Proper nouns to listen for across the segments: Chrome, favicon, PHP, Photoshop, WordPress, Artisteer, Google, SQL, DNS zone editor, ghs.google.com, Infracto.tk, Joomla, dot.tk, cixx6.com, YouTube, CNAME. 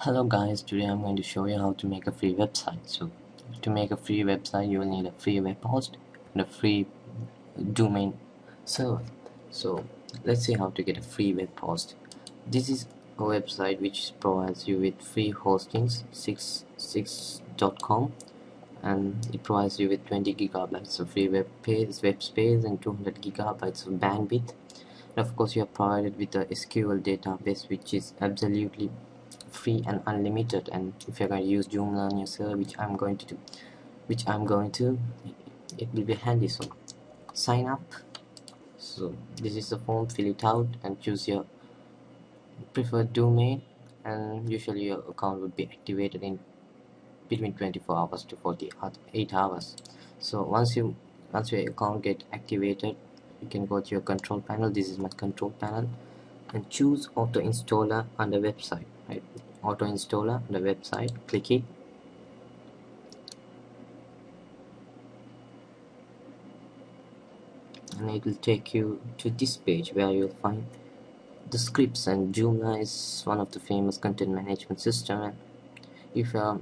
Hello guys, today I'm going to show you how to make a free website. So to make a free website you will need a free web host and a free domain server. So let's see how to get a free web host. This is a website which provides you with free hostings, cixx6.com, and it provides you with 20 gigabytes of free web space and 200 gigabytes of bandwidth. And of course you are provided with a SQL database which is absolutely free and unlimited, and if you're going to use Joomla on your server, which I'm going to do, it will be handy. So sign up. So this is the form, fill it out and choose your preferred domain, and usually your account would be activated in between 24 hours to 48 hours. So once your account get activated, you can go to your control panel. This is my control panel, and choose auto installer under website. Right, auto installer the website, click it, and it will take you to this page where you'll find the scripts. And Joomla is one of the famous content management system, and if you are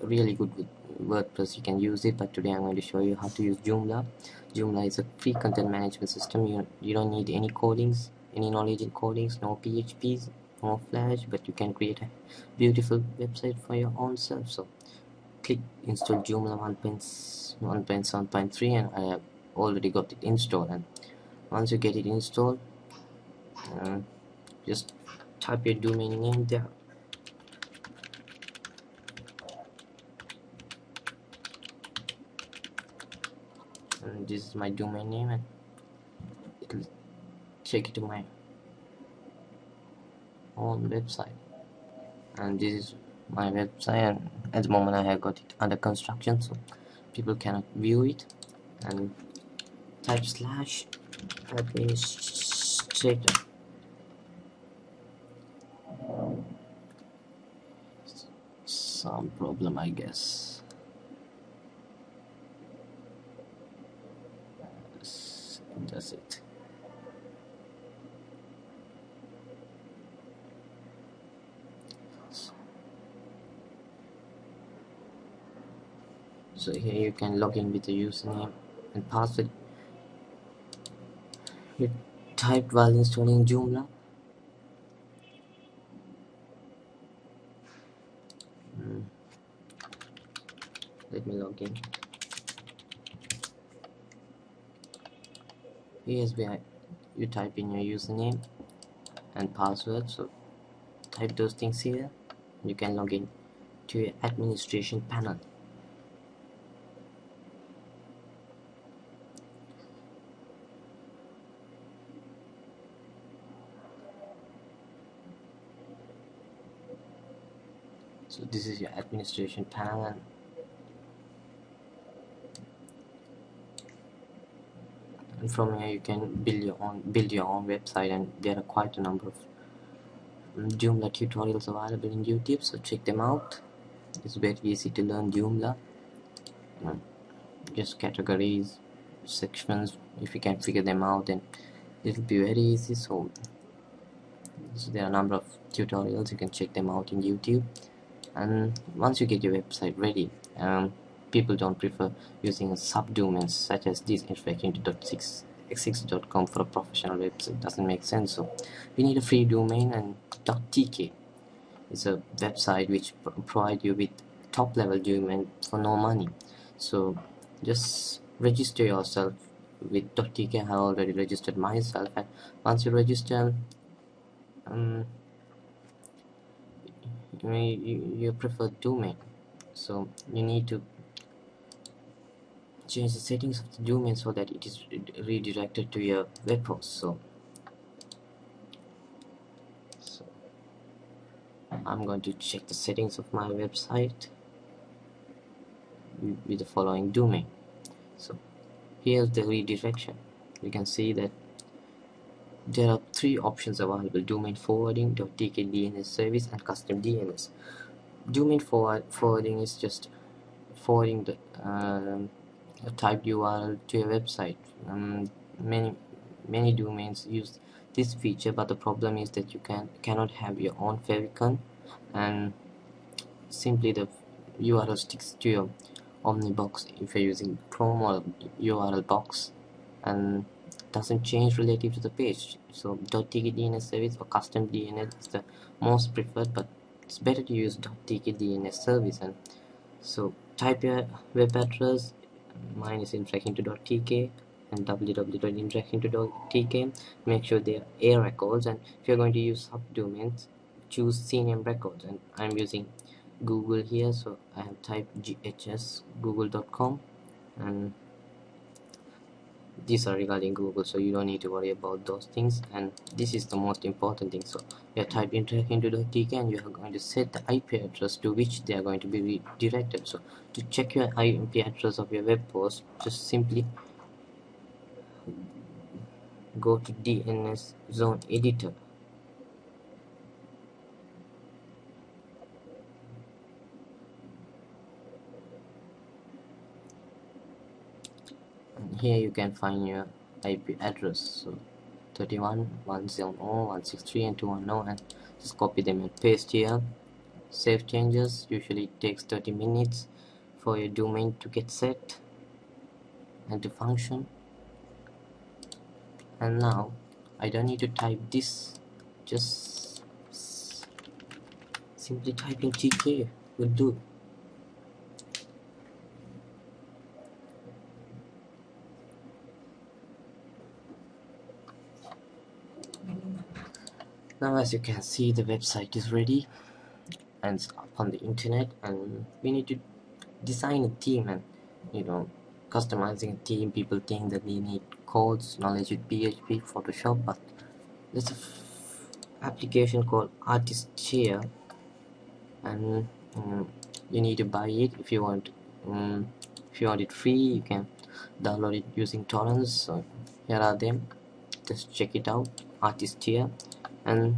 really good with WordPress you can use it, but today I'm going to show you how to use Joomla. Joomla is a free content management system. You don't need any codings, any knowledge in codings, no PHPs, no Flash, but you can create a beautiful website for your own self. So click install Joomla 1.1.7.3, and I have already got it installed. And once you get it installed, just type your domain name there, and this is my domain name, and it will take it to my own website, and this is my website, and at the moment I have got it under construction so people cannot view it. And type slash administrator. Some problem, I guess. That's it. So here you can log in with the username and password you typed while installing Joomla. Let me log in. Here's where you type in your username and password, so type those things here and you can log in to your administration panel. So this is your administration panel, and from here you can build your own website, and there are quite a number of Joomla tutorials available in YouTube, so check them out. It's very easy to learn Joomla. Just categories, sections, if you can figure them out then it'll be very easy. So there are a number of tutorials, you can check them out in YouTube. And once you get your website ready, people don't prefer using subdomains such as this, Infracto.tk.cixx6.com, for a professional website. Doesn't make sense. So we need a free domain, and .tk is a website which provides you with top level domain for no money. So just register yourself with .tk. I have already registered myself, and once you register, your preferred domain. So you need to change the settings of the domain so that it is redirected to your web host. So I'm going to check the settings of my website with the following domain. So here's the redirection. You can see that there are three options available: domain forwarding, .tk DNS service, and custom DNS. Domain forwarding is just forwarding the type URL to your website. Many domains use this feature, but the problem is that you cannot have your own favicon and simply the URL sticks to your omnibox if you're using Chrome or URL box and doesn't change relative to the page. So .tk DNS service or custom DNS is the most preferred, but it's better to use .tk DNS service. And so type your web address. Mine is infracto.tk and www.infracto.tk. Make sure they are A records, and if you're going to use subdomains, choose CNAME records, and I'm using Google here, so I have typed ghs.google.com, and these are regarding Google, so you don't need to worry about those things. And this is the most important thing. So you type infracto.tk and you are going to set the IP address to which they are going to be redirected. So to check your IP address of your web host, just simply go to DNS zone editor. Here you can find your IP address, so 31.170.163.210, and just copy them and paste here. Save changes. Usually it takes 30 minutes for your domain to get set and to function. And now I don't need to type this, just simply typing tk will do. Now as you can see, the website is ready and it's up on the internet, and we need to design a theme. And you know, customizing a theme, people think that they need codes, knowledge with PHP, Photoshop, but there's an application called Artisteer, and you need to buy it. If you want it free, you can download it using torrents. So here are them, just check it out, Artisteer. And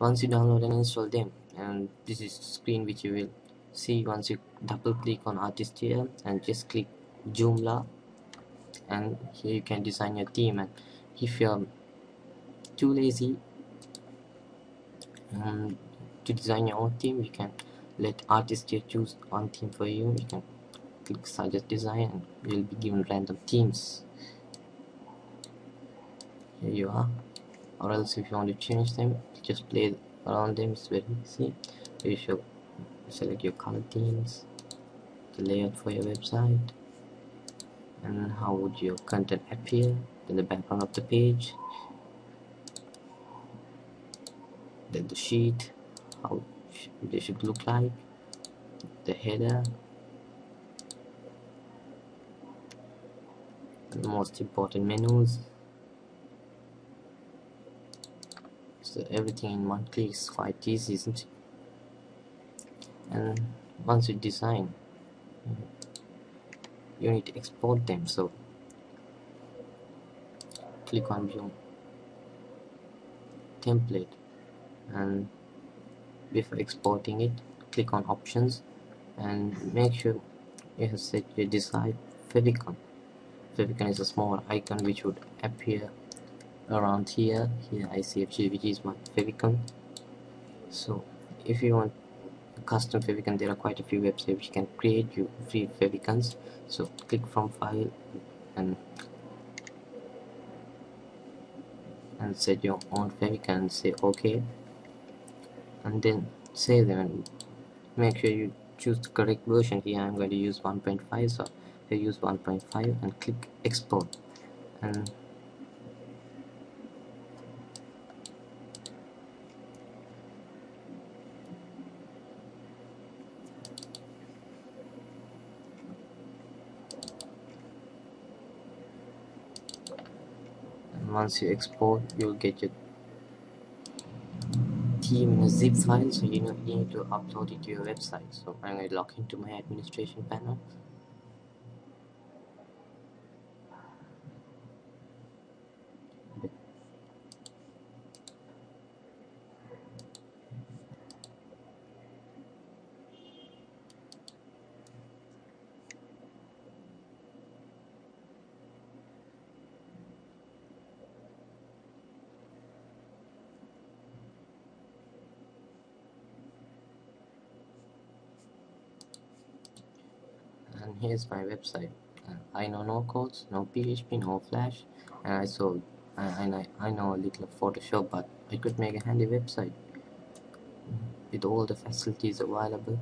once you download and install them, and this is the screen which you will see once you double click on Artisteer and just click Joomla, and here you can design your theme. And if you're too lazy to design your own theme, you can let Artisteer choose one theme for you. You can click suggest design and you'll be given random themes. Here you are. Or else, if you want to change them, just play around them. It's very easy. You should select your color themes, the layout for your website, and how would your content appear, then the background of the page, then the sheet, how they should look like, the header, and the most important menus. So everything in one click is quite easy, isn't it? And once you design, you need to export them. So click on view template, and before exporting it, click on options and make sure you have set your desired favicon. Favicon is a small icon which would appear around here. Here I see which is my favicon. So if you want a custom favicon, there are quite a few websites which can create you free favicons. So click from file and set your own favicon and say OK, and then save them and make sure you choose the correct version. Here I'm going to use 1.5, so I use 1.5 and click export, and once you export, you'll get your theme in a zip file, so you need to upload it to your website. So I'm going to log into my administration panel, here's my website. I know no codes, no PHP, no Flash, and I know a little of Photoshop, but I could make a handy website with all the facilities available.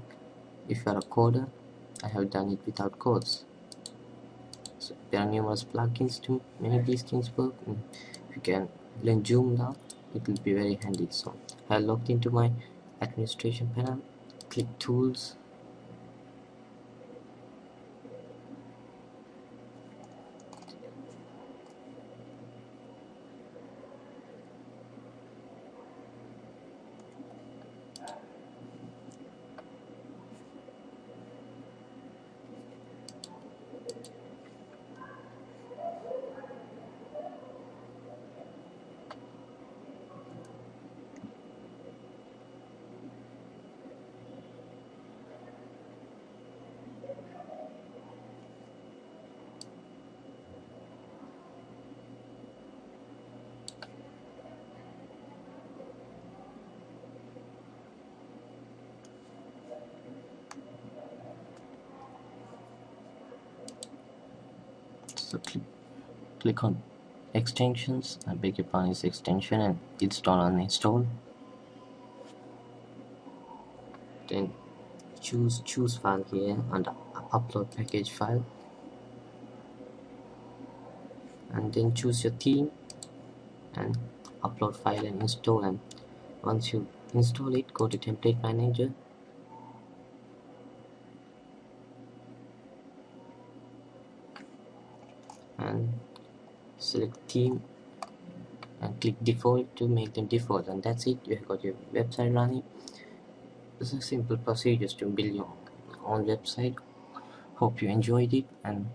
If you are a coder, I have done it without codes. So there are numerous plugins to make these things work. If you can learn Joomla, it will be very handy. So I logged into my administration panel, click tools, so click on extensions. I beg your pardon, is extension and install and uninstall. Then choose file here and upload package file, and then choose your theme and upload file and install. And once you install it, go to template manager. Select theme and click default to make them default, and that's it. You have got your website running. This is a simple procedure to build your own website. Hope you enjoyed it, and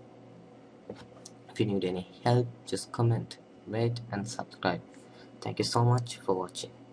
if you need any help, just comment, rate and subscribe. Thank you so much for watching.